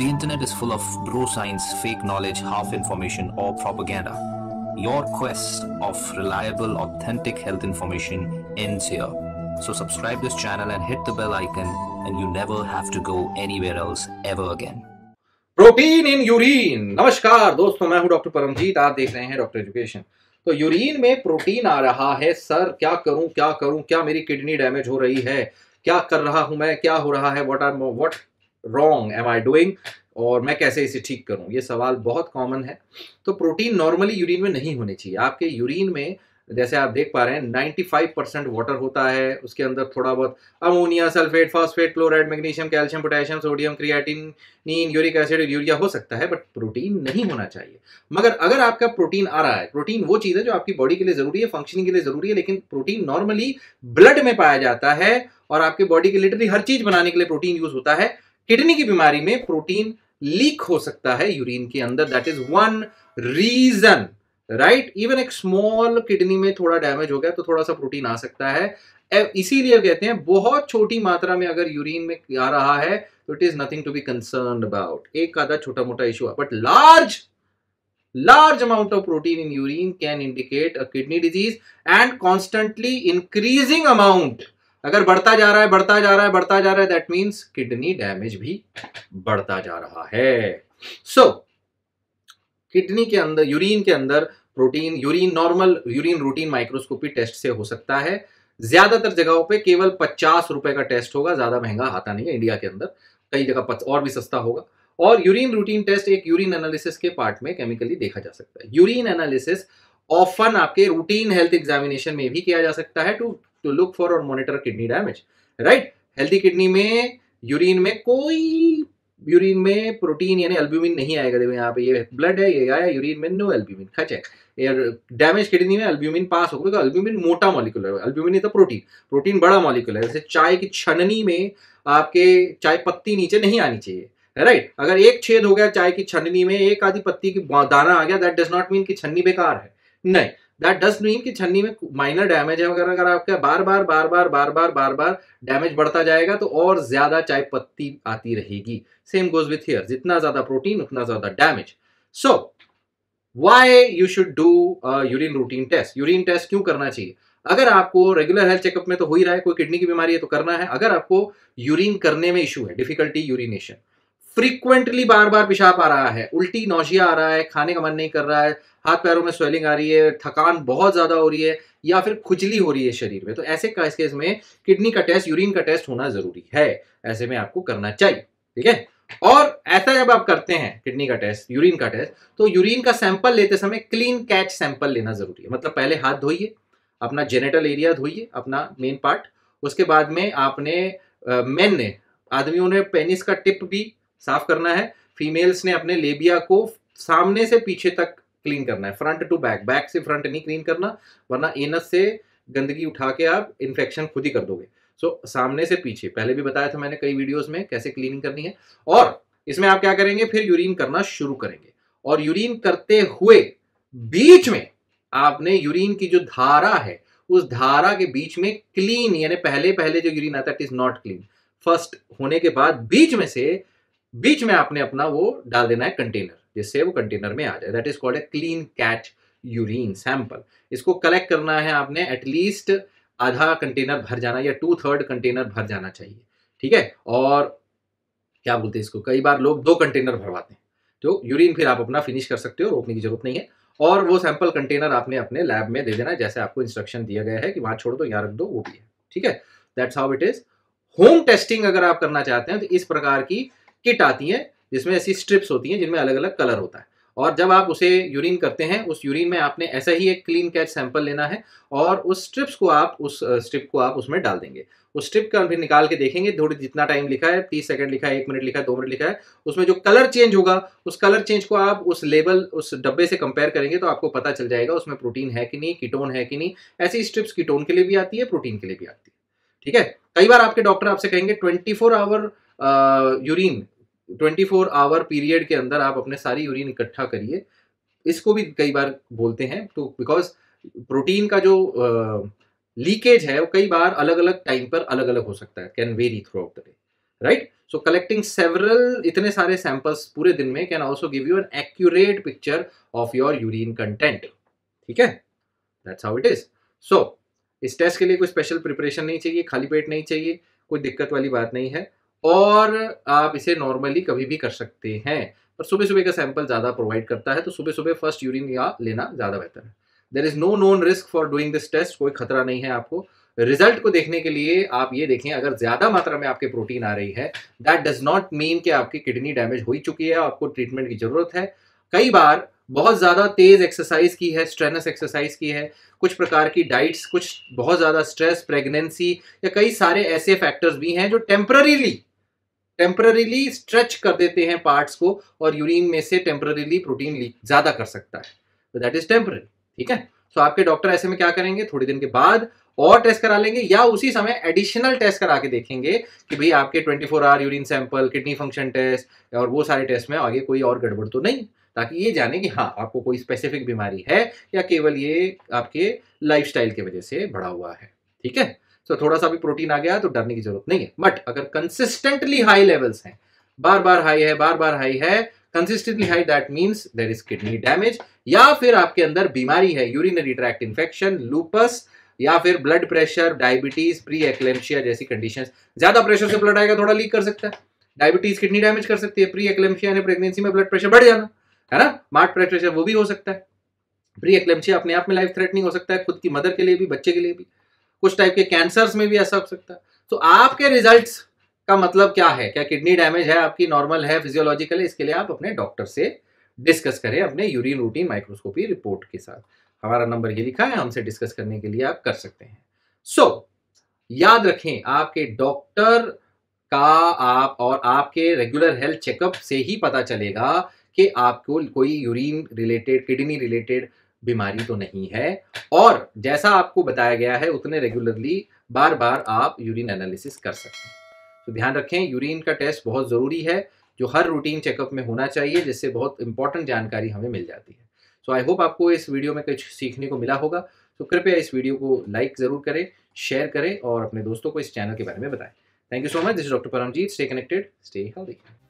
The internet is full of bro science, fake knowledge, half information or propaganda. Your quest of reliable, authentic health information ends here. So subscribe this channel and hit the bell icon and you never have to go anywhere else ever again. Protein in urine. नमस्कार दोस्तों, मैं हूं doctor Paramjit, आप देख रहे हैं doctor education. तो urine में प्रोटीन आ रहा है। सर क्या करूं, क्या मेरी किडनी डैमेज हो रही है, क्या कर रहा हूं मैं, क्या हो रहा है, what wrong am I doing, और मैं कैसे इसे ठीक करूं। ये सवाल बहुत कॉमन है। तो प्रोटीन नॉर्मली यूरिन में नहीं होने चाहिए। आपके यूरिन में जैसे आप देख पा रहे हैं 95% वाटर होता है, उसके अंदर थोड़ा बहुत ammonia, sulphate, phosphate, chloride, magnesium, calcium, potassium, sodium, creatinine, uric acid, urea हो सकता है, बट प्रोटीन नहीं होना चाहिए। मगर अगर आपका प्रोटीन आ रहा है, प्रोटीन वो चीज़ है जो आपकी बॉडी के लिए ज़रूरी है, फंक्शनिंग के लिए ज़रूरी है, लेकिन प्रोटीन नॉर्मली ब्लड में पाया जाता है और आपके बॉडी की लिटरली हर चीज़ बनाने के लिए प्रोटीन यूज़ होता है। किडनी की बीमारी में प्रोटीन लीक हो सकता है यूरिन के अंदर। That is one reason, right. Even एक स्मॉल किडनी में थोड़ा डैमेज हो गया तो थोड़ा सा प्रोटीन आ सकता है। इसीलिए कहते हैं बहुत छोटी मात्रा में अगर यूरिन में आ रहा है तो it is nothing to be concern about. एक आधा छोटा मोटा इशू है, but large amount of protein in urine can indicate a kidney disease and constantly increasing amount अगर बढ़ता जा रहा है दैट मीन्स किडनी डैमेज भी बढ़ता जा रहा है। सो किडनी के अंदर, यूरिन के अंदर protein, urine routine microscopy test से हो सकता है। ज्यादातर जगहों पे केवल 50 रुपए का टेस्ट होगा, ज्यादा महंगा आता नहीं है इंडिया के अंदर, कई जगह और भी सस्ता होगा। और यूरिन रूटीन टेस्ट एक यूरिन एनालिसिस के पार्ट में केमिकली देखा जा सकता है। यूरिन एनालिसिस ऑफन आपके रूटीन हेल्थ एग्जामिनेशन में भी किया जा सकता है टू लुक फॉर और monitor kidney damage, right. Healthy kidney में यूरिन में प्रोटीन यानी एल्ब्यूमिन नहीं आएगा। देखो यहाँ पे ये ब्लड है, ये आया, यूरिन में नो एल्ब्यूमिन, खच है। डैमेज किडनी में एल्ब्यूमिन पास होगा। तो एल्ब्यूमिन मोटा मॉलिक्यूल है, एल्ब्यूमिन इज अ प्रोटीन बड़ा मॉलिक्यूल है। जैसे चाय की छननी में आपके चाय पत्ती नीचे नहीं आनी चाहिए, राइट। अगर एक छेद हो गया चाय की छननी में, एक आधी पत्ती की दाना आ गया, दैट डज नॉट मीन कि छन्नी बेकार है, नहीं। दैट डज मीन कि छन्नी में माइनर डैमेज है। वगैरह अगर आपका बार बार डैमेज बढ़ता जाएगा तो और ज्यादा चाय पत्ती आती रहेगी। सेम गोज विथ हियर, जितना ज्यादा प्रोटीन उतना ज्यादा damage. So why you should do urine routine test. Urine test क्यों करना चाहिए? अगर आपको रेगुलर हेल्थ चेकअप में तो हो ही रहा है, कोई किडनी की बीमारी है तो करना है। अगर आपको यूरिन करने में इशू है, डिफिकल्टी यूरिनेशन, फ्रीक्वेंटली बार पेशाब आ रहा है, उल्टी, नौजिया आ रहा है, खाने का मन नहीं कर रहा है, हाथ पैरों में स्वेलिंग आ रही है, थकान बहुत ज्यादा हो रही है, या फिर खुजली हो रही है शरीर में, तो ऐसे केस में किडनी का टेस्ट, यूरिन का टेस्ट होना जरूरी है। ऐसे में आपको करना चाहिए, ठीक है। और ऐसा जब आप करते हैं किडनी का टेस्ट, यूरिन का टेस्ट, तो यूरिन का सैंपल लेते समय क्लीन कैच सैंपल लेना जरूरी है। मतलब पहले हाथ धोइए, अपना जेनिटल एरिया धोइए, अपना मेन पार्ट। उसके बाद में आपने आदमियों ने पेनिस का टिप भी साफ करना है, फीमेल्स ने अपने लेबिया को सामने से पीछे तक क्लीन करना है, फ्रंट टू बैक, बैक से फ्रंट नहीं क्लीन करना, वरना एनस से गंदगी उठा के आप इन्फेक्शन खुद ही कर दोगे। सो सामने से पीछे, पहले भी बताया था मैंने कई वीडियोस में कैसे क्लीनिंग करनी है। और इसमें आप क्या करेंगे, फिर यूरिन करना शुरू करेंगे। और यूरिन करते हुए बीच में आपने यूरिन की जो धारा है, उस धारा के बीच में क्लीन, यानी पहले जो यूरिन आता है it is not clean, first होने के बाद बीच में आपने अपना वो डाल देना है कंटेनर, जिससे वो कंटेनर में आ जाए। That is called a clean catch urine sample. इसको कलेक्ट करना है आपने, एटलीस्ट आधा कंटेनर भर जाना या 2/3 कंटेनर भर जाना चाहिए, ठीक है। और क्या बोलते हैं इसको, कई बार लोग 2 कंटेनर भरवाते हैं। तो यूरिन फिर आप अपना फिनिश कर सकते हो, रोकने की जरूरत नहीं है। और वो सैंपल कंटेनर आपने अपने लैब में दे देना, जैसे आपको इंस्ट्रक्शन दिया गया है कि वहां छोड़ दो, यहाँ रख दो, वो भी है, ठीक है। That's how it is. Home testing अगर आप करना चाहते हैं तो इस प्रकार की किट आती है, जिसमें ऐसी स्ट्रिप्स होती हैं जिनमें अलग अलग कलर होता है। और जब आप उसे यूरिन करते हैं, उस यूरिन में आपने ऐसा ही एक क्लीन कैच सैंपल लेना है और उस स्ट्रिप को आप उसमें डाल देंगे। उस स्ट्रिप का फिर निकाल के देखेंगे, थोड़ी जितना टाइम लिखा है, 30 सेकंड लिखा है, 1 मिनट लिखा है, 2 मिनट लिखा है, उसमें जो कलर चेंज होगा, उस कलर चेंज को आप उस डब्बे से कंपेयर करेंगे तो आपको पता चल जाएगा उसमें प्रोटीन है कि नहीं, कीटोन है कि नहीं। ऐसी स्ट्रिप्स कीटोन के लिए भी आती है, प्रोटीन के लिए भी आती है, ठीक है। कई बार आपके डॉक्टर आपसे कहेंगे 24 आवर पीरियड के अंदर आप अपने सारी यूरिन इकट्ठा करिए। इसको भी कई बार बोलते हैं तो, बिकॉज प्रोटीन का जो लीकेज है वो कई बार अलग अलग टाइम पर अलग अलग हो सकता है, can vary throughout the day, right? So collecting several इतने सारे samples पूरे दिन में can also give you an accurate picture of your urine content. ठीक है, that's how it is. So इस टेस्ट के लिए कोई स्पेशल प्रिपरेशन नहीं चाहिए, खाली पेट नहीं चाहिए, कोई दिक्कत वाली बात नहीं है और आप इसे नॉर्मली कभी भी कर सकते हैं, पर सुबह सुबह का सैंपल ज़्यादा प्रोवाइड करता है तो सुबह सुबह फर्स्ट यूरिन या लेना ज़्यादा बेहतर है. There is no known risk for doing this test, कोई खतरा नहीं है आपको. रिजल्ट को देखने के लिए आप ये देखें, अगर ज़्यादा मात्रा में आपके प्रोटीन आ रही है दैट डज नॉट मीन कि आपकी किडनी डैमेज हो ही चुकी है, आपको ट्रीटमेंट की ज़रूरत है. कई बार बहुत ज़्यादा तेज़ एक्सरसाइज की है, स्ट्रेनस एक्सरसाइज की है, कुछ प्रकार की डाइट्स, कुछ बहुत ज़्यादा स्ट्रेस, प्रेगनेंसी या कई सारे ऐसे फैक्टर्स भी हैं जो टेम्पररीली स्ट्रेच कर देते हैं पार्ट्स को और यूरिन में से टेम्पररीली प्रोटीन लीक ज़्यादा कर सकता है, तो दैट इज़ टेम्पररी. ठीक है, सो आपके डॉक्टर ऐसे में क्या करेंगे, थोड़ी दिन के बाद और टेस्ट करा लेंगे या उसी समय एडिशनल टेस्ट करा के देखेंगे कि भाई आपके 24 hour urine sample, kidney function test और वो सारे टेस्ट में आगे कोई और गड़बड़ तो नहीं, ताकि ये जाने कि हाँ आपको कोई स्पेसिफिक बीमारी है या केवल ये आपके लाइफस्टाइल के वजह से बढ़ा हुआ है. ठीक है, तो थोड़ा सा भी प्रोटीन आ गया तो डरने की जरूरत नहीं है. बट अगर कंसिस्टेंटली हाई लेवल्स हैं, बार बार हाई है consistently high, that means there is kidney damage या फिर आपके अंदर बीमारी है, यूरिनरी ट्रैक्ट इन्फेक्शन, लूपस या फिर blood pressure, diabetes, pre eclampsia जैसी कंडीशन. ज्यादा प्रेशर से ब्लड आएगा, थोड़ा लीक कर सकता है, डायबिटीज किडनी डैमेज कर सकती है, प्री एक्लेम्शिया यानी प्रेगनेंसी में ब्लड प्रेशर बढ़ जाना है ना, मार्ट ब्लड प्रेशर वो भी हो सकता है. प्री एक्लेम्शिया अपने आप में लाइफ थ्रेटनिंग हो सकता है, खुद की मदर के लिए भी, बच्चे के लिए भी. कुछ टाइप के कैंसर्स में भी ऐसा हो सकता है. तो आपके रिजल्ट्स का मतलब क्या है, क्या किडनी डैमेज है, आपकी नॉर्मल है, फिजियोलॉजिकल है, इसके लिए आप अपने डॉक्टर से डिस्कस करें अपने यूरिन रूटीन माइक्रोस्कोपी रिपोर्ट के साथ. हमारा नंबर ये लिखा है, हमसे डिस्कस करने के लिए आप कर सकते हैं. सो याद रखें, आपके डॉक्टर का आप और आपके रेगुलर हेल्थ चेकअप से ही पता चलेगा कि आपको कोई यूरिन रिलेटेड, किडनी रिलेटेड बीमारी तो नहीं है. और जैसा आपको बताया गया है उतने रेगुलरली बार बार आप यूरिन एनालिसिस कर सकते हैं. तो ध्यान रखें, यूरिन का टेस्ट बहुत ज़रूरी है जो हर रूटीन चेकअप में होना चाहिए, जिससे बहुत इंपॉर्टेंट जानकारी हमें मिल जाती है. सो आई होप आपको इस वीडियो में कुछ सीखने को मिला होगा. तो कृपया इस वीडियो को लाइक ज़रूर करें, शेयर करें और अपने दोस्तों को इस चैनल के बारे में बताएं. Thank you so much. This is doctor Paramjit. Stay connected, stay healthy.